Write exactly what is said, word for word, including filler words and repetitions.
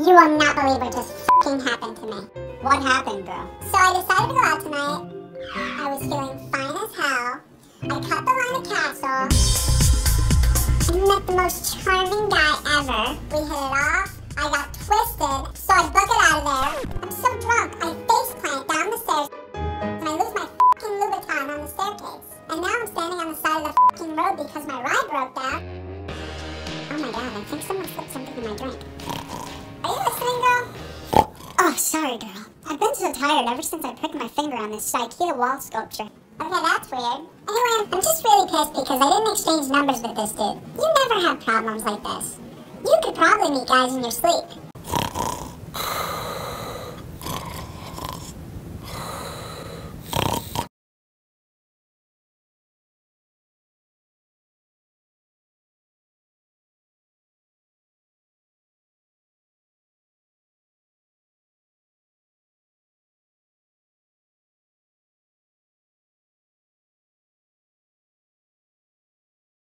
You will not believe what just f***ing happened to me. What happened, bro? So I decided to go out tonight. I was feeling fine as hell. I cut the line of Castle. I met the most charming guy ever. We hit it off. I got twisted, so I booked it out of there. I'm so drunk, I faceplant down the stairs, and I lose my f***ing Louboutin on the staircase. And now I'm standing on the side of the f***ing road because my ride broke down. Oh my god, I think someone slipped something in my drink. Are you listening, girl? Oh, sorry, girl. I've been so tired ever since I pricked my finger on this Ikea wall sculpture. Okay, that's weird. Anyway, I'm just really pissed because I didn't exchange numbers with this dude. You never have problems like this. You could probably meet guys in your sleep.